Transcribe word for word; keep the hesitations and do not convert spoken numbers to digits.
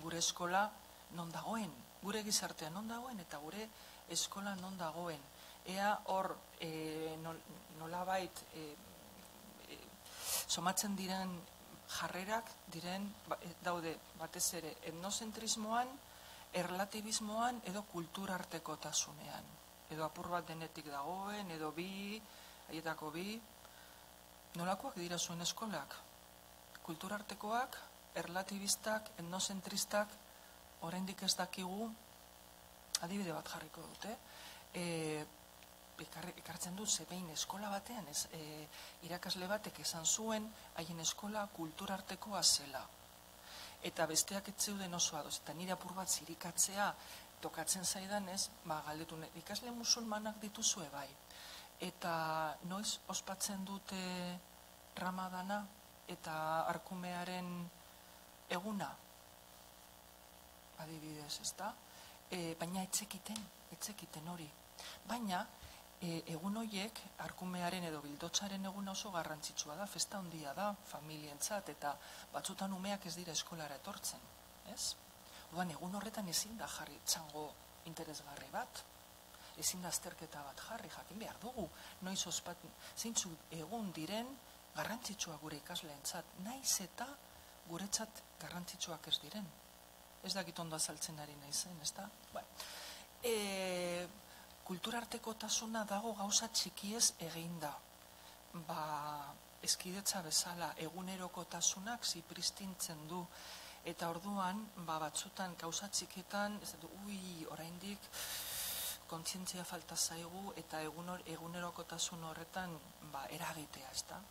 gure eskola non dagoen, gure gizartea non dagoen eta gure eskola non dagoen. Ea hor e, nolabait e, e, somatzen diren jarrerak diren daude batez ere etnozentrismoan, erlatibismoan edo kulturarteko tasunean. Edo apur bat denetik dagoen, edo bi, haietako bi. Nolakoak dira zuen eskolak? Kulturartekoak, erlatibistak, etnozentristak, oraindik ez dakigu, adibide bat jarriko dute. Eh? Ekartzen dut, ze behin eskola batean, ez, e, irakasle batek esan zuen, haien eskola kulturartekoa zela. Eta besteak etzeuden oso ados, eta nire apur bat zirikatzea tokatzen zaidan ez, ba, galdetu, ikasle musulmanak dituzue bai. Eta noiz ospatzen dute Ramadana eta arkumearen eguna, adibidez, ez da? E, baina etzekiten, etzekiten hori. Baina, egun horiek, arkumearen edo bildotzaren egun oso garrantzitsua da, festa handia da, familientzat, eta batzutan umeak ez dira eskolara etortzen, ez? Orduan, egun horretan ezin da jarri txango interesgarri bat, ezin da azterketa bat jarri, jakin behar dugu, noiz ospatzen, zeintzuk egun diren garrantzitsua gure ikasleentzat, naiz eta guretzat garrantzitsuak ez diren. Ez dakit ondo azaltzen ari naizen, ez da? E... Kulturarteko tasuna dago gauza txikiez eginda. Ba, ezkidetza bezala, eguneroko tasunak zipristintzen du. Eta orduan, ba, batzutan, gauza txiketan, ez dut, ui, oraindik, kontzientzia falta zaigu, eta eguneroko tasun horretan, ba, eragitea, ez da?